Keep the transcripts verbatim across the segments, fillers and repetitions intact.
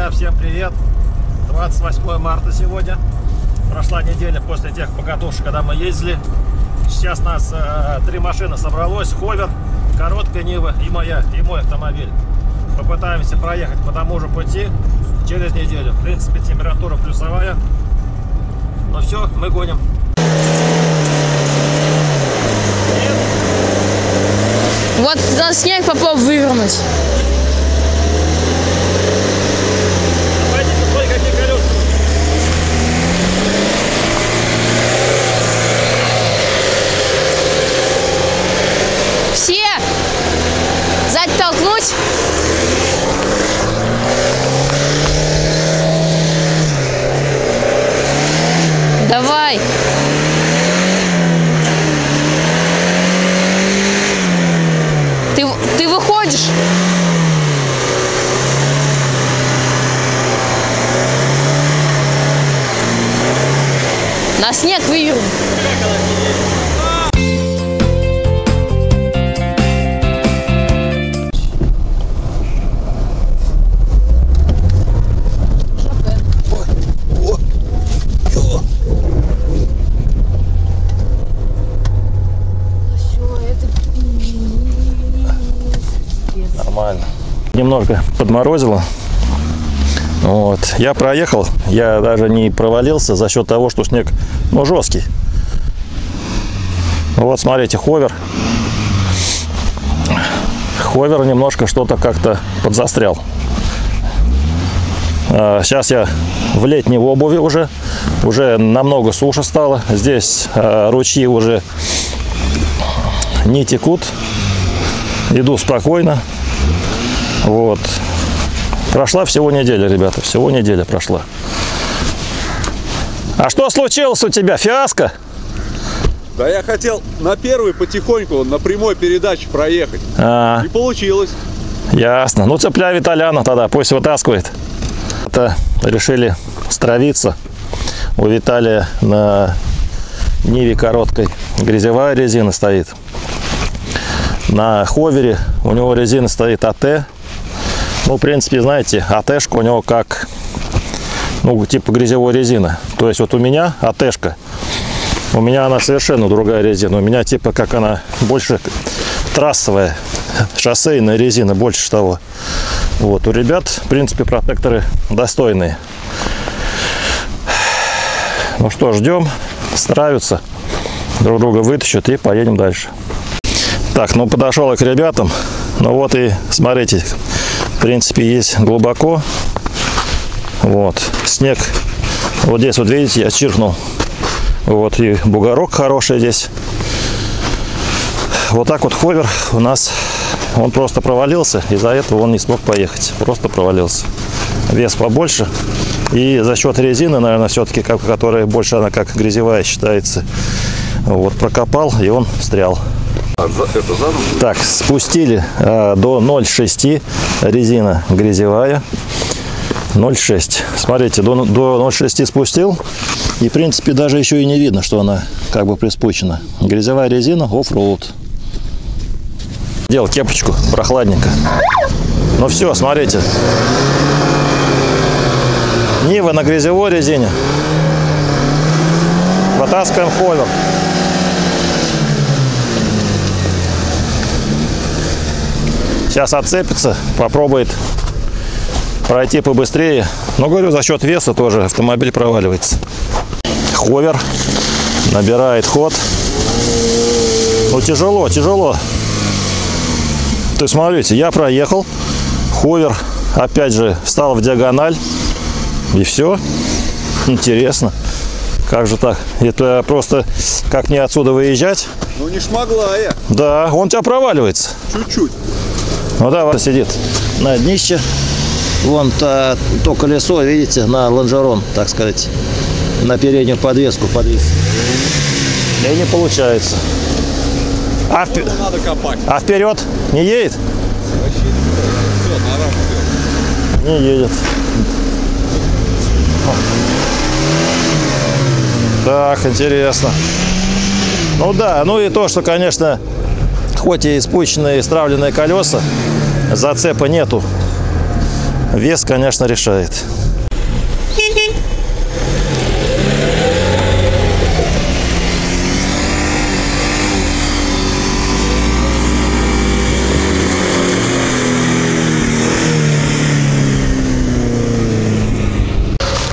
Друзья, всем привет! двадцать восьмое марта сегодня. Прошла неделя после тех покатушек, когда мы ездили. Сейчас нас э, три машины собралось. Ховер, короткая Нива и моя, и мой автомобиль. Попытаемся проехать по тому же пути через неделю. В принципе, температура плюсовая. Но все, мы гоним. Вот за снег попал вывернуть. Все! Сзади толкнуть! Давай! Ты, ты выходишь? На снег выверну. Немного подморозило. Вот. Я проехал, я даже не провалился за счет того, что снег, ну, жесткий. Вот, смотрите, ховер. Ховер немножко что-то как-то подзастрял. Сейчас я в летней обуви уже. Уже намного суше стало. Здесь ручьи уже не текут. Иду спокойно. Вот. Прошла всего неделя, ребята. Всего неделя прошла. А что случилось у тебя? Фиаско? Да я хотел на первый потихоньку, на прямой передаче проехать. А-а-а. И получилось. Ясно. Ну, цепляй Виталяна тогда, пусть вытаскивает. Это решили стравиться. У Виталия на Ниве короткой грязевая резина стоит. На ховере у него резина стоит АТ. Ну, в принципе, знаете, АТ-шка у него как, ну, типа грязевой резина. То есть вот у меня АТ-шка, у меня она совершенно другая резина. У меня типа как она больше трассовая, шоссейная резина, больше того. Вот, у ребят, в принципе, протекторы достойные. Ну что, ждем, стравятся, друг друга вытащат и поедем дальше. Так, ну подошел я к ребятам. Ну вот и смотрите. В принципе, есть глубоко. Вот. Снег. Вот здесь, вот видите, я чиркнул. Вот и бугорок хороший здесь. Вот так вот ховер у нас. Он просто провалился. Из-за этого он не смог поехать. Просто провалился. Вес побольше. И за счет резины, наверное, все-таки, которая больше, она как грязевая считается. Вот, прокопал, и он встрял. Так, спустили э, до ноль шесть, резина грязевая, ноль шесть. Смотрите, до, до ноль шесть спустил, и в принципе даже еще и не видно, что она как бы приспучена. Грязевая резина, оффроуд. Делал кепочку, прохладненько. Ну все, смотрите. Нива на грязевой резине. Вытаскиваем ховер. Сейчас отцепится, попробует пройти побыстрее. Но, говорю, за счет веса тоже автомобиль проваливается. Ховер набирает ход. Ну, тяжело, тяжело. То есть, смотрите, я проехал. Ховер, опять же, встал в диагональ. И все. Интересно. Как же так? Это просто как мне отсюда выезжать? Ну, не шмогла я. Да, он тебя проваливается. Чуть-чуть. Ну да, вот сидит на днище. Вон то, то колесо, видите, на лонжерон, так сказать, на переднюю подвеску подвис. И не получается. А, вп... надо копать. А вперед не едет? Не едет. Так, интересно. Ну да, ну и то, что, конечно, хоть и спущенные и стравленные колеса, зацепа нету. Вес, конечно, решает.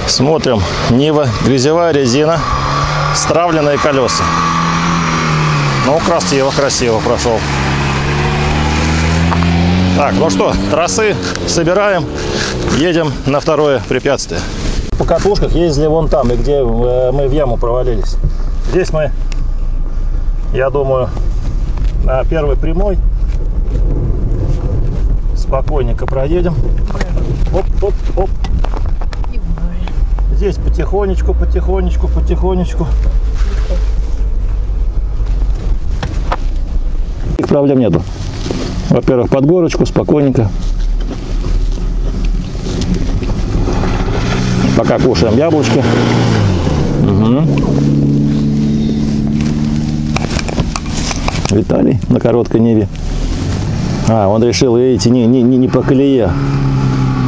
Смотрим. Нива, грязевая резина, стравленные колеса. Ну, красиво, красиво прошел. Так, ну что, тросы собираем, едем на второе препятствие. По катушках ездили вон там, и где мы в яму провалились. Здесь мы, я думаю, на первой прямой спокойненько проедем. Оп, оп, оп. Здесь потихонечку, потихонечку, потихонечку. Их проблем нету. Во-первых, под горочку, спокойненько. Пока кушаем яблочки. Угу. Виталий на короткой Ниве. А, он решил, видите, не, не, не по колее,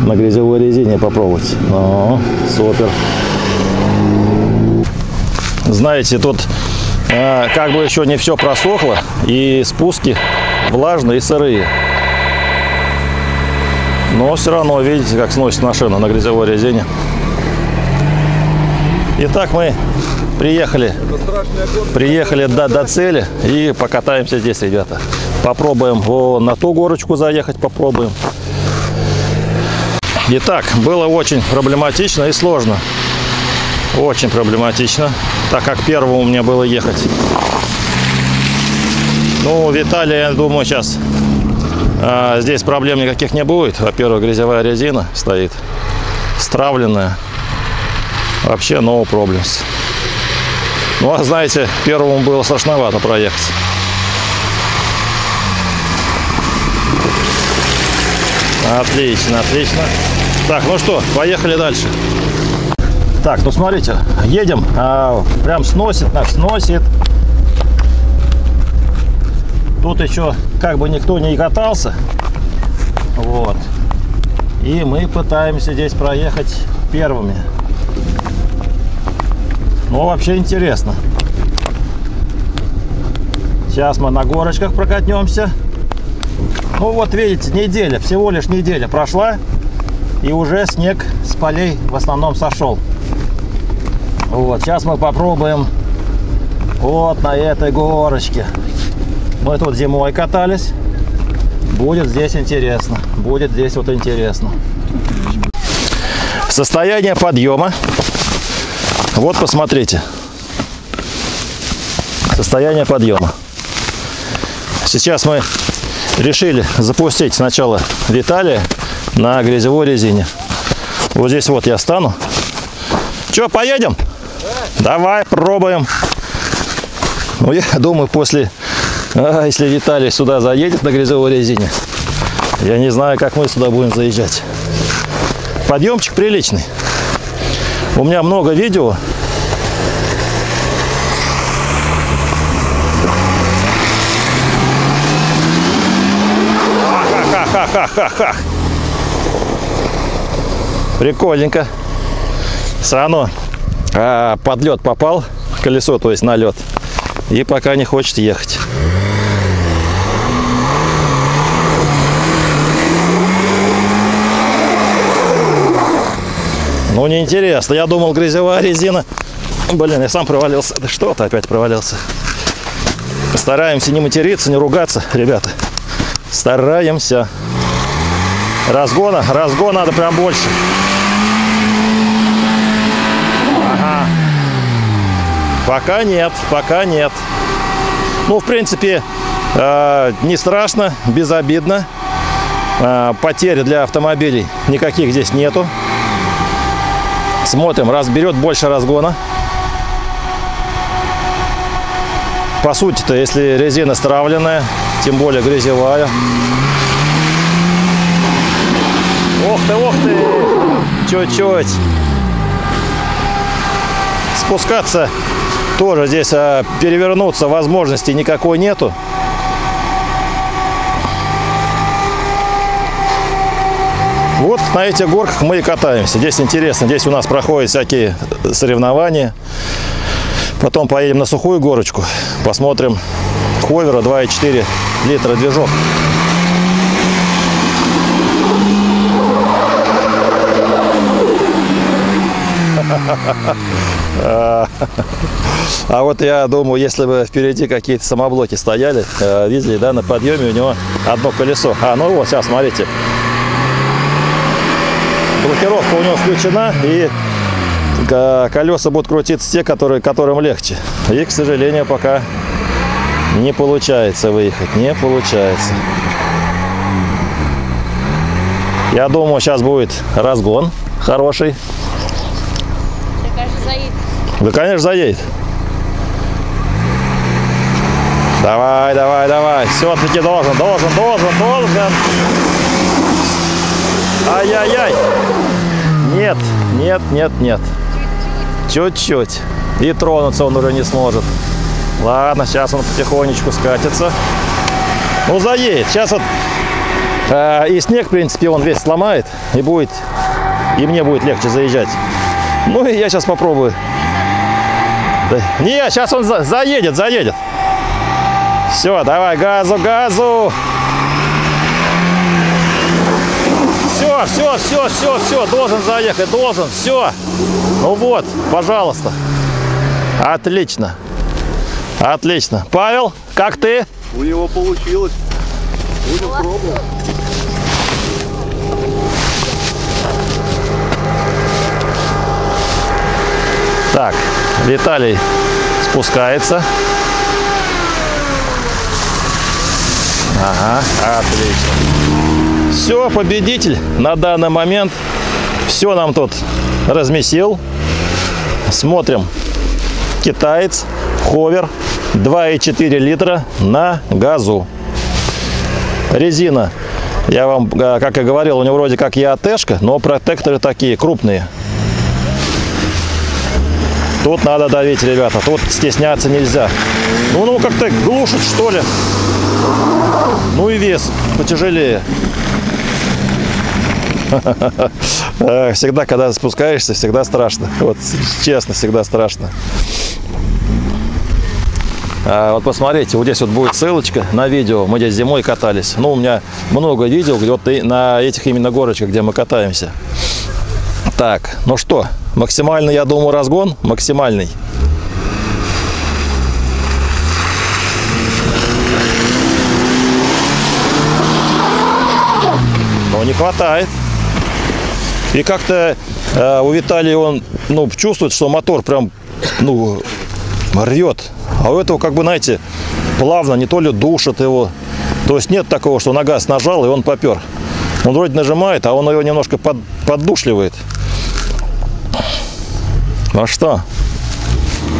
на грязевой резине попробовать. О, супер. Знаете, тут э, как бы еще не все просохло, и спуски влажные и сырые. Но все равно, видите, как сносит машина на грязевой резине. Итак, мы приехали, приехали до, до цели и покатаемся здесь, ребята. Попробуем о, на ту горочку заехать, попробуем. Итак, было очень проблематично и сложно. Очень проблематично, так как первому мне было ехать. Ну, Виталий, я думаю, сейчас а, здесь проблем никаких не будет. Во-первых, грязевая резина стоит, стравленная. Вообще, no problems. Ну, а знаете, первому было страшновато проехать. Отлично, отлично. Так, ну что, поехали дальше. Так, ну смотрите, едем, а, прям сносит нас, сносит. Тут еще как бы никто не катался. Вот. И мы пытаемся здесь проехать первыми. Ну, вообще интересно. Сейчас мы на горочках прокатнемся. Ну вот видите, неделя, всего лишь неделя прошла, и уже снег с полей в основном сошел. Вот, сейчас мы попробуем вот на этой горочке. Мы тут зимой катались, будет здесь интересно, будет здесь вот интересно. Состояние подъема, вот посмотрите, состояние подъема. Сейчас мы решили запустить сначала Виталия на грязевой резине. Вот здесь вот я стану. Че, поедем? Да. Давай, пробуем. Ну, я думаю, после, а, если Виталий сюда заедет на грязевой резине, я не знаю, как мы сюда будем заезжать. Подъемчик приличный. У меня много видео. Ха-ха-ха. Прикольненько. Сано а, под лед попал, колесо, то есть на лед, и пока не хочет ехать. Ну, неинтересно. Я думал, грязевая резина. Блин, я сам провалился. Да что-то опять провалился. Стараемся не материться, не ругаться, ребята. Стараемся. Разгона, разгон надо прям больше. Ага. Пока нет, пока нет. Ну, в принципе, э, не страшно, безобидно. Э, потери для автомобилей никаких здесь нету. Смотрим, разберет больше разгона. По сути-то, если резина стравленная, тем более грязевая. Ох ты, ох ты! Чуть-чуть. Спускаться тоже здесь, а перевернуться возможности никакой нету. Вот на этих горках мы и катаемся. Здесь интересно, здесь у нас проходят всякие соревнования. Потом поедем на сухую горочку, посмотрим Ховера два и четыре литра движок. А вот я думаю, если бы впереди какие-то самоблоки стояли, видели, да, на подъеме у него одно колесо. А, ну вот, сейчас, смотрите. Блокировка у него включена, и колеса будут крутиться те, которые, которым легче. И, к сожалению, пока не получается выехать, не получается. Я думаю, сейчас будет разгон хороший. Да, конечно, заедет. Давай, давай, давай. Все-таки должен, должен, должен, должен. Ай-яй-яй. Нет, нет, нет, нет. Чуть-чуть. И тронуться он уже не сможет. Ладно, сейчас он потихонечку скатится. Ну, заедет. Сейчас вот э, и снег, в принципе, он весь сломает. И будет, и мне будет легче заезжать. Ну, и я сейчас попробую. Не, сейчас он за, заедет, заедет. Все, давай, газу, газу. Все, все, все, все, все, должен заехать, должен, все. Ну вот, пожалуйста. Отлично, отлично. Павел, как ты? У него получилось. Будем пробовать. Так, Виталий спускается. Ага, отлично. Все, победитель на данный момент. Все нам тут размесил. Смотрим. Китаец, Ховер, два и четыре литра на газу. Резина, я вам, как и говорил, у него вроде как и эй ти-шка, но протекторы такие крупные. Тут надо давить, ребята, тут стесняться нельзя. Ну, ну как-то глушит, что ли. Ну и вес потяжелее. Всегда, когда спускаешься, всегда страшно. Вот, честно, всегда страшно. А вот посмотрите, вот здесь вот будет ссылочка на видео. Мы здесь зимой катались. Ну, у меня много видео, где вот на этих именно горочках, где мы катаемся. Так, ну что, максимальный, я думаю, разгон, максимальный. Но не хватает. И как-то э, у Виталия он, ну, чувствует, что мотор прям, ну, рвет. А у этого, как бы, знаете, плавно, не то ли душит его. То есть нет такого, что на газ нажал, и он попер. Он вроде нажимает, а он его немножко под, поддушливает. Ну что,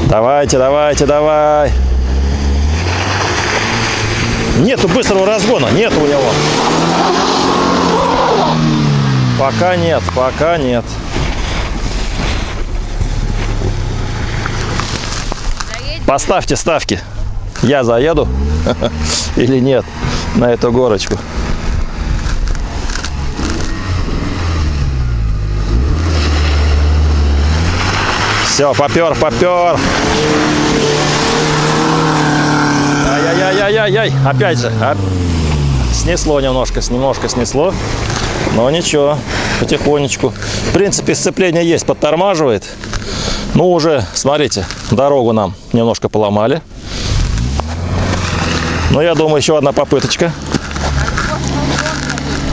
давайте, давайте, давай. Нету быстрого разгона, нет у него. Пока нет, пока нет. Поставьте ставки. Я заеду или нет на эту горочку. Все, попер, попер. Ай-яй-яй-яй-яй-яй. Опять же, а... снесло немножко, немножко снесло. Но ничего, потихонечку. В принципе, сцепление есть, подтормаживает. Ну, уже, смотрите, дорогу нам немножко поломали. Но я думаю, еще одна попыточка.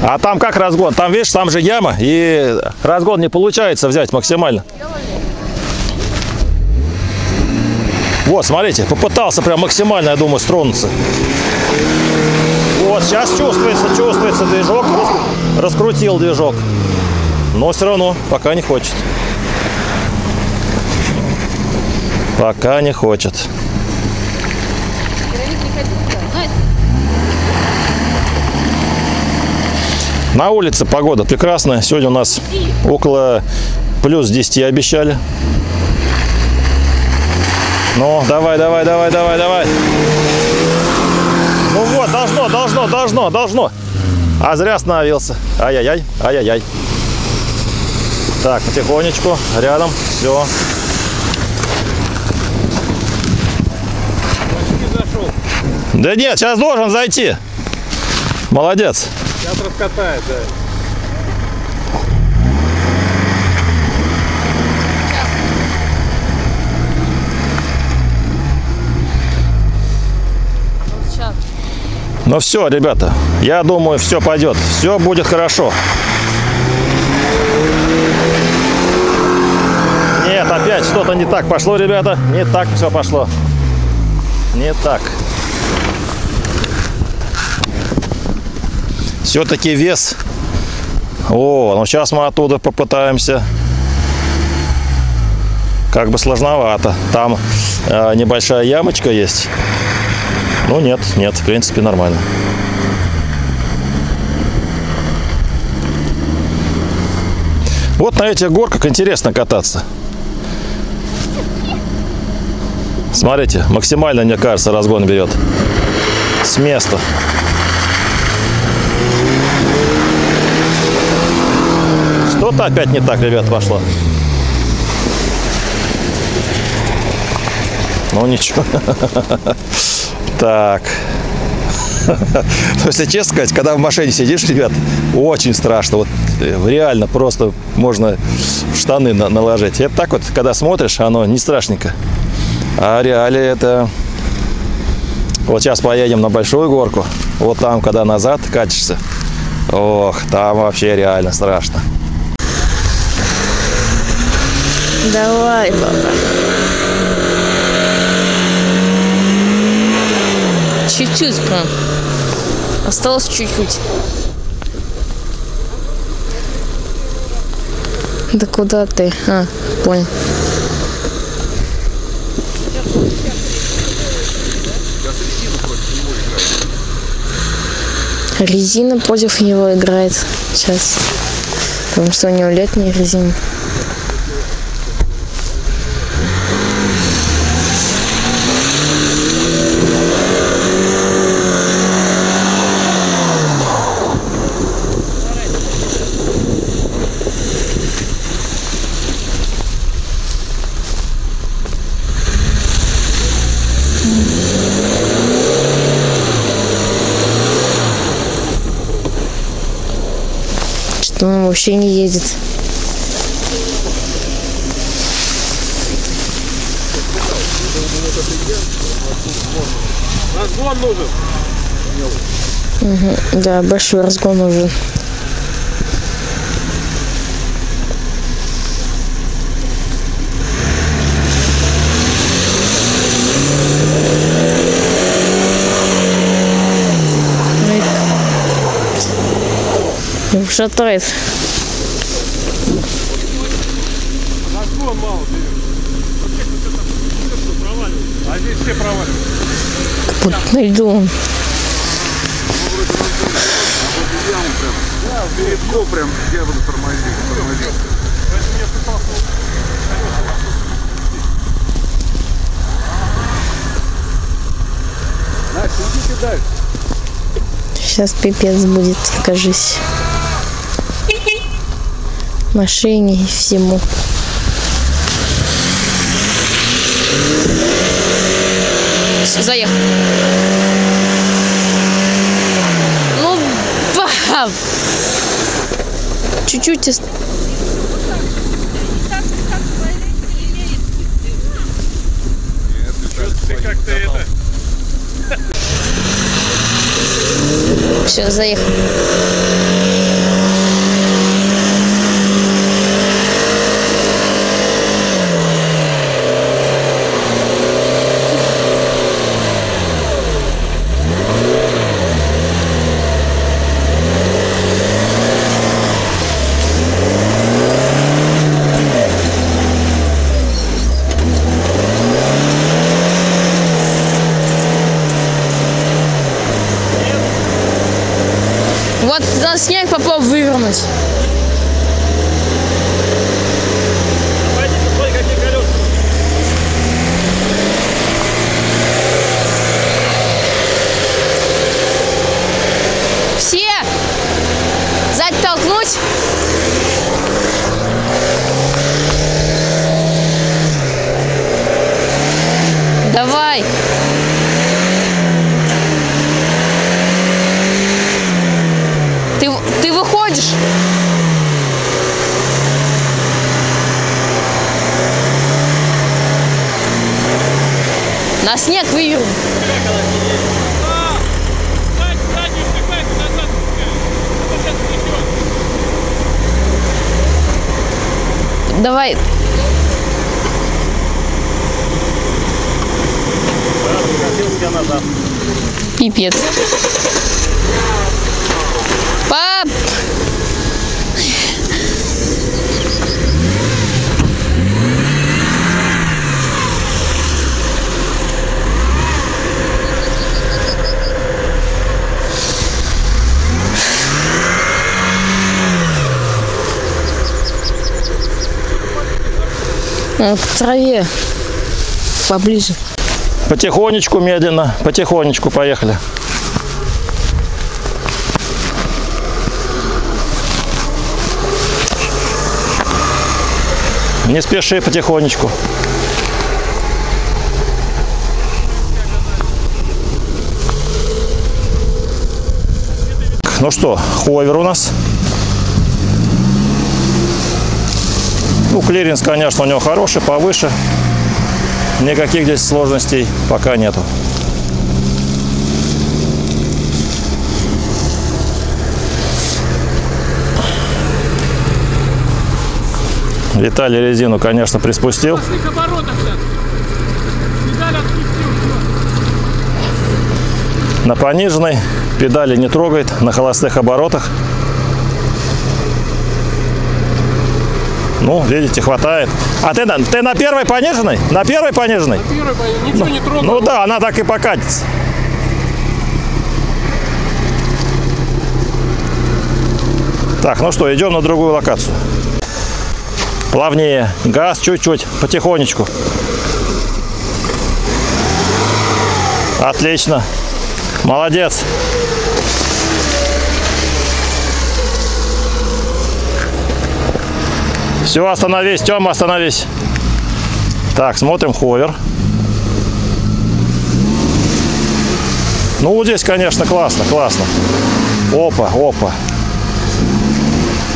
А там как разгон? Там, видишь, там же яма. И разгон не получается взять максимально. Вот, смотрите, попытался прям максимально, я думаю, стронуться. Вот, сейчас чувствуется, чувствуется движок. Раскрутил движок. Но все равно пока не хочет. Пока не хочет. На улице погода прекрасная. Сегодня у нас около плюс десяти обещали. Ну, давай, давай, давай, давай, давай. Ну вот, должно, должно, должно, должно. А зря остановился. Ай-яй-яй, ай-яй-яй. Так, потихонечку, рядом, все. Почти зашел. Да нет, сейчас должен зайти. Молодец. Сейчас раскатает, да. Ну все, ребята, я думаю, все пойдет, все будет хорошо. Нет, опять что-то не так пошло, ребята, не так все пошло, не так. Все-таки вес. О, ну сейчас мы оттуда попытаемся. Как бы сложновато. Там э, небольшая ямочка есть. Ну нет, нет, в принципе нормально. Вот на этих горках интересно кататься. Смотрите, максимально, мне кажется, разгон берет. С места. Что-то опять не так, ребят, пошло. Ну ничего. Так, ну, если честно сказать, когда в машине сидишь, ребят, очень страшно, вот реально просто можно штаны на наложить. Это так вот, когда смотришь, оно не страшненько, а реально это... Вот сейчас поедем на большую горку, вот там, когда назад катишься, ох, там вообще реально страшно. Давай, папа. Чуть-чуть прям. Осталось чуть-чуть. Да куда ты? А, понял. Резина против него играет сейчас. Потому что у него летняя резина. Он вообще не едет. Разгон нужен. Угу. Да, большой разгон нужен. Шатает. Как будто на льду. Сейчас пипец будет, кажись. Машине и всему. Заехал. Ну, бам! Чуть-чуть. Из... Все, заехал. Снег попал вывернуть. Все! На снег выйду. Давай. Пипец. Пап! В траве поближе. Потихонечку, медленно, потихонечку поехали. Не спеши, потихонечку. Ну что, ховер у нас. Ну, клиренс, конечно, у него хороший, повыше. Никаких здесь сложностей пока нету. Виталий резину, конечно, приспустил. На пониженной педали не трогает, на холостых оборотах. Ну, видите, хватает. А ты, ты на первой пониженной? На первой пониженной? На первой пониженной. Ничего не трогал. Ну да, она так и покатится. Так, ну что, идем на другую локацию. Плавнее. Газ чуть-чуть, потихонечку. Отлично. Молодец. Все, остановись, Тёма, остановись. Так, смотрим ховер. Ну, вот здесь, конечно, классно, классно. Опа, опа.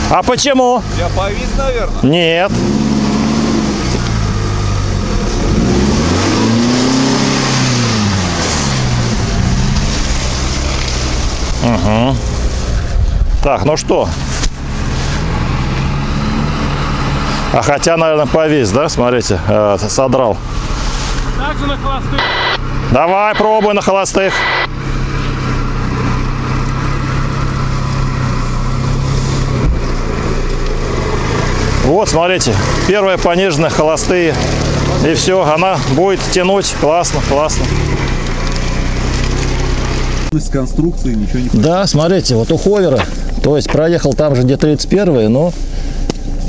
А почему? Я повис, наверное. Нет. Угу. Так, ну что? А хотя, наверное, повис, да? Смотрите, э, содрал. Также на холостых. Давай, пробуй на холостых. Вот, смотрите, первая пониженная, холостые. И все, она будет тянуть. Классно, классно. С конструкции ничего не понимает. Да, смотрите, вот у ховера, то есть проехал там же, где тридцать первые, но...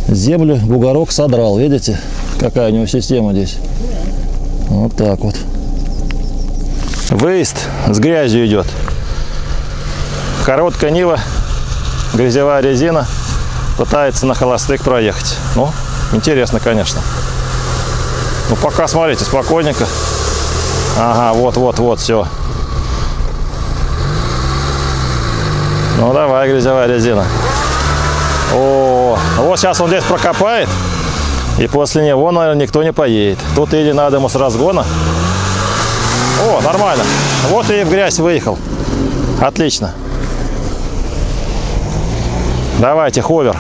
землю, бугорок содрал. Видите, какая у него система здесь. Вот так вот. Выезд с грязью идет. Короткая нива, грязевая резина. Пытается на холостых проехать. Ну, интересно, конечно. Ну, пока, смотрите, спокойненько. Ага, вот-вот-вот, все. Ну, давай, грязевая резина. О, вот сейчас он здесь прокопает, и после него, наверное, никто не поедет. Тут или надо ему с разгона. О, нормально. Вот и в грязь выехал. Отлично. Давайте, ховер.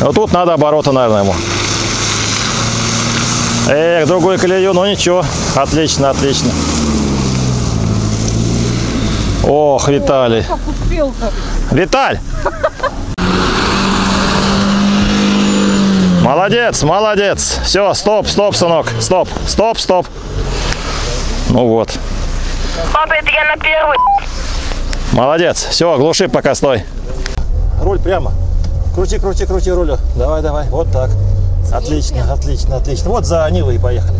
Вот тут надо обороты, наверное, ему. Эх, другую колею, ну ничего. Отлично, отлично. Ох, Виталий. Виталь! Молодец, молодец. Все, стоп, стоп, сынок. Стоп, стоп, стоп. Ну вот. Папа, это я на первый. Молодец. Все, глуши пока, стой. Руль прямо. Крути, крути, крути рулю. Давай, давай. Вот так. Отлично, отлично, отлично. Вот за Нивой и поехали.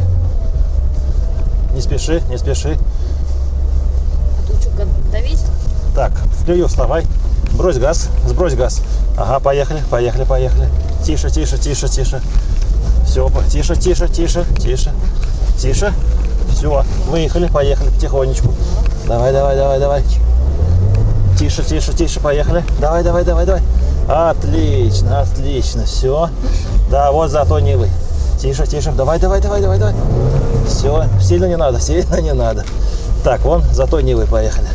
Не спеши, не спеши. А тут что, давить? Так, в клюю вставай. Брось газ, сбрось газ. Ага, поехали, поехали, поехали. Тише, тише, тише, тише. Все, тише, тише, тише, тише. Тише. Все, выехали, поехали потихонечку. Давай, давай, давай, давай. Тише, тише, тише, поехали. Давай, давай, давай, давай. Отлично, отлично, все. Да, вот зато Нивы. Тише, тише. Давай, давай, давай, давай, давай. Все, сильно не надо, сильно не надо. Так, вон, за той Нивой поехали.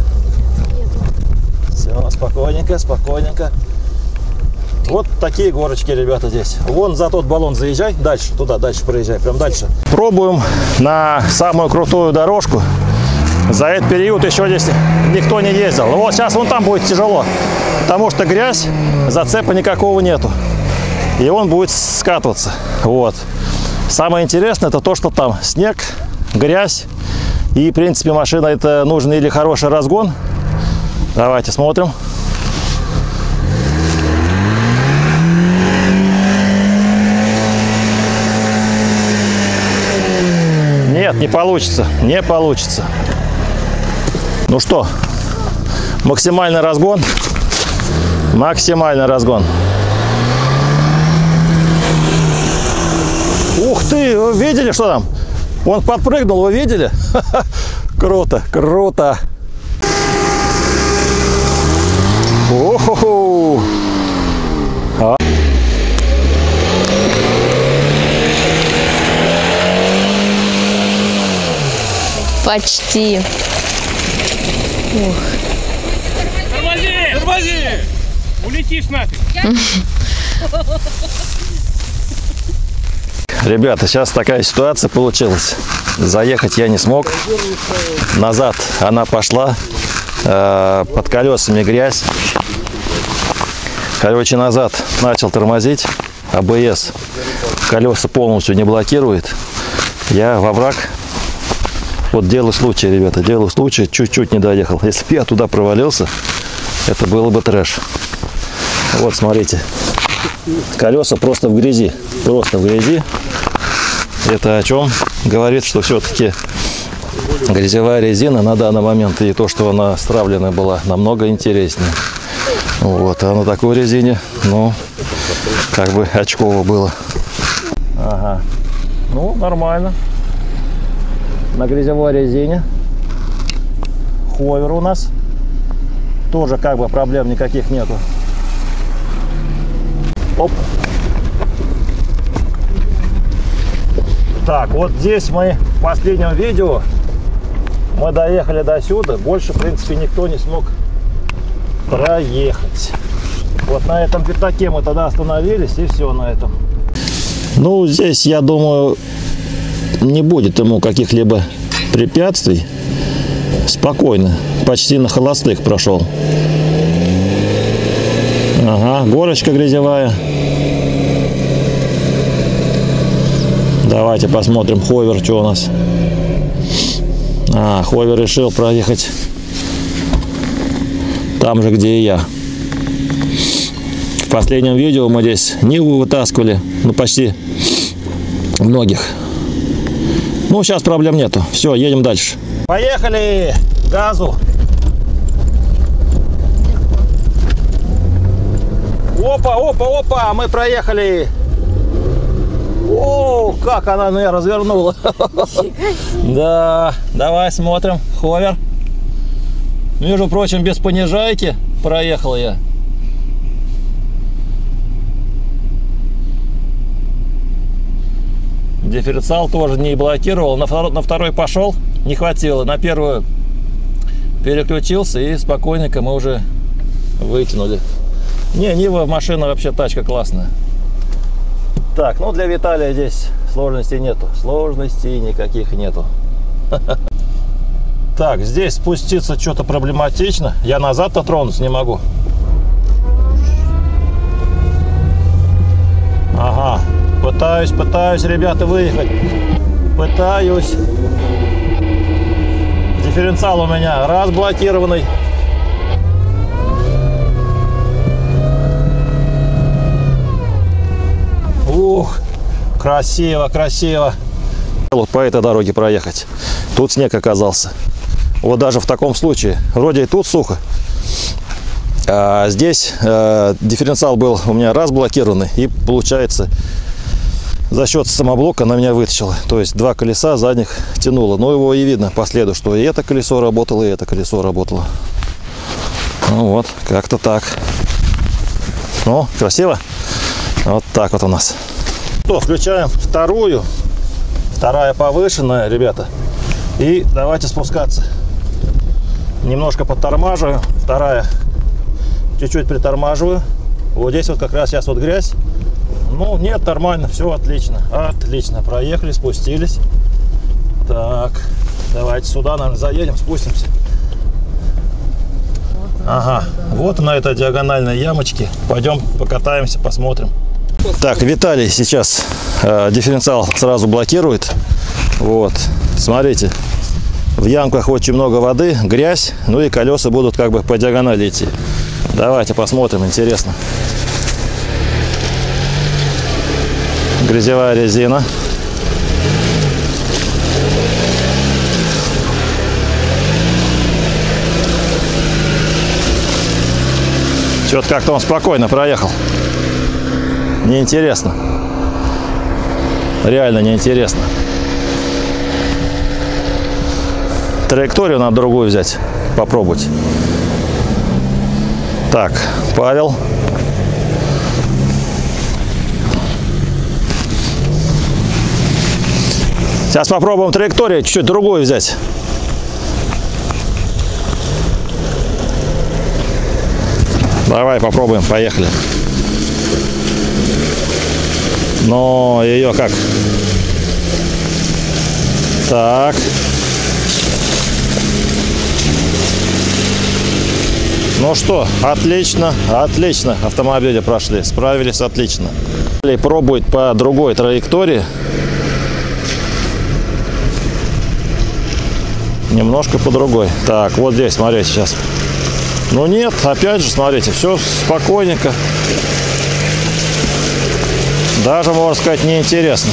Все, спокойненько, спокойненько. Вот такие горочки, ребята, здесь. Вон за тот баллон заезжай, дальше, туда, дальше проезжай, прям дальше. Пробуем на самую крутую дорожку. За этот период еще здесь никто не ездил. Вот сейчас вон там будет тяжело, потому что грязь, зацепа никакого нету. И он будет скатываться. Вот. Самое интересное, это то, что там снег, грязь. И, в принципе, машина это нужен или хороший разгон. Давайте смотрим. Нет, не получится, не получится. Ну что, максимальный разгон, максимальный разгон. Ух ты, вы видели, что там? Он подпрыгнул, вы видели? Круто, круто. О-хо-хо. Почти. Тормози! Тормози! Улетишь нафиг! Ребята, сейчас такая ситуация получилась. Заехать я не смог. Назад она пошла. Под колесами грязь. Короче, назад начал тормозить. АБС колеса полностью не блокирует. Я во враг. Вот дело случая, ребята, дело случая, чуть-чуть не доехал. Если бы я туда провалился, это было бы трэш. Вот, смотрите, колеса просто в грязи, просто в грязи. Это о чем говорит, что все-таки грязевая резина на данный момент, и то, что она стравлена была, намного интереснее. Вот, а на такой резине, ну, как бы очково было. Ага, ну, нормально. На грязевой резине ховер у нас тоже как бы проблем никаких нету. Оп. Так, вот здесь мы в последнем видео мы доехали до сюда, больше в принципе никто не смог проехать. Вот на этом пятаке мы тогда остановились, и все на этом. Ну здесь, я думаю, не будет ему каких-либо препятствий. Спокойно. Почти на холостых прошел. Ага, горочка грязевая. Давайте посмотрим ховер, что у нас. А, ховер решил проехать там же, где и я. В последнем видео мы здесь Ниву вытаскивали. Ну, почти многих. Ну, сейчас проблем нету. Все, едем дальше. Поехали! Газу! Опа, опа, опа! Мы проехали! О, как она меня развернула! Да, давай смотрим. Ховер. Между прочим, без понижайки проехал я. Дифференциал тоже не блокировал. На второй, на второй пошел, не хватило. На первую переключился и спокойненько мы уже вытянули. Не, Нива машина вообще, тачка классная. Так, ну для Виталия здесь сложностей нету. Сложностей никаких нету. Так, здесь спуститься что-то проблематично. Я назад-то тронуться не могу. Ага. Пытаюсь, пытаюсь, ребята, выехать. Пытаюсь. Дифференциал у меня разблокированный. Ух, красиво, красиво. По этой дороге проехать. Тут снег оказался. Вот даже в таком случае. Вроде и тут сухо. А здесь э, дифференциал был у меня разблокированный. И получается... За счет самоблока она меня вытащила. То есть два колеса задних тянуло. Но его и видно по следу, что и это колесо работало, и это колесо работало. Ну вот, как-то так. Ну, красиво. Вот так вот у нас. что, включаем вторую. Вторая повышенная, ребята. И давайте спускаться. Немножко подтормаживаю. Вторая. Чуть-чуть притормаживаю. Вот здесь вот как раз сейчас вот грязь. Ну, нет, нормально. Все отлично. Отлично. Проехали, спустились. Так. Давайте сюда, наверное, заедем, спустимся. Ага. Вот на этой диагональной ямочке. Пойдем покатаемся, посмотрим. Так, Виталий сейчас э, дифференциал сразу блокирует. Вот, смотрите, в ямках очень много воды, грязь, ну и колеса будут как бы по диагонали идти. Давайте посмотрим, интересно. Грязевая резина. Что-то как-то он спокойно проехал. Неинтересно. Реально неинтересно. Траекторию надо другую взять. Попробовать. Так, Павел. Сейчас попробуем траекторию чуть-чуть другую взять. Давай попробуем, поехали. Но ее как? Так. Ну что, отлично, отлично. Автомобили прошли, справились отлично. Пробует по другой траектории. Немножко по другой. Так, вот здесь, смотрите, сейчас. Ну нет, опять же, смотрите, все спокойненько. Даже, можно сказать, неинтересно.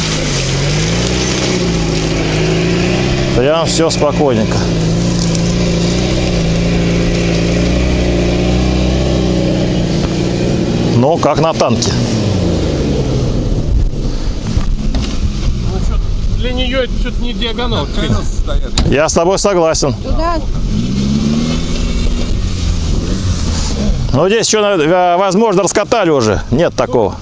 Прям все спокойненько. Ну, как на танке. Для нее это что-то не диагонал. Я с тобой согласен. Туда. Ну, здесь еще, возможно, раскатали уже. Нет такого.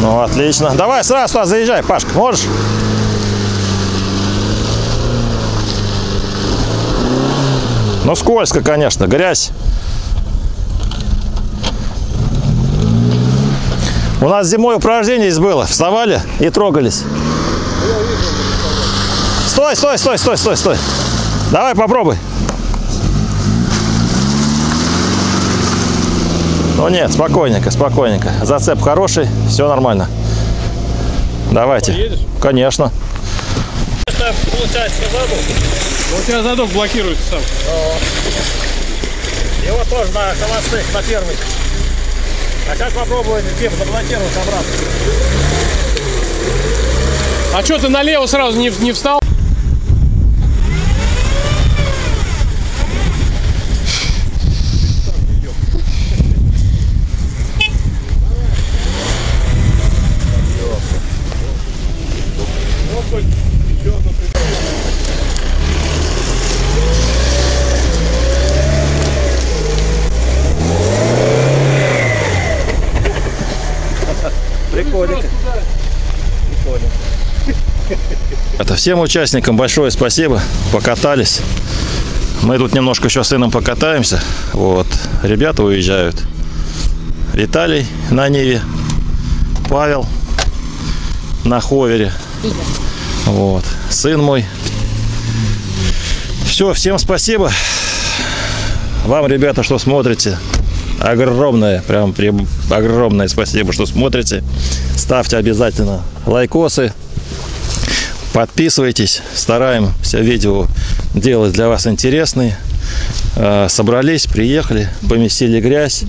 Ну, отлично. Давай сразу сюда заезжай, Пашка, можешь? Ну, скользко, конечно, грязь. У нас зимой упражнение здесь было. Вставали и трогались. Стой, стой, стой, стой, стой, стой. Давай попробуй. Ну нет, спокойненько, спокойненько. Зацеп хороший, все нормально. Давайте. Поедешь? Конечно. Это получается задок. У тебя задок блокируется сам. Его тоже на холостых, на первый. А сейчас попробую где заблокировать обратно. А что ты налево сразу не, не встал? Всем участникам большое спасибо, покатались. Мы тут немножко еще с сыном покатаемся. Вот, ребята уезжают. Виталий на Ниве, Павел на Ховере. Вот, сын мой. Все, всем спасибо. Вам, ребята, что смотрите. Огромное, прям огромное спасибо, что смотрите. Ставьте обязательно лайкосы. Подписывайтесь, стараемся видео делать для вас интересные. Собрались, приехали, поместили грязь.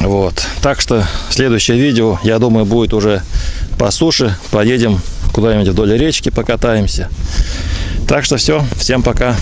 Вот. Так что следующее видео, я думаю, будет уже по суше. Поедем куда-нибудь вдоль речки, покатаемся. Так что все, всем пока.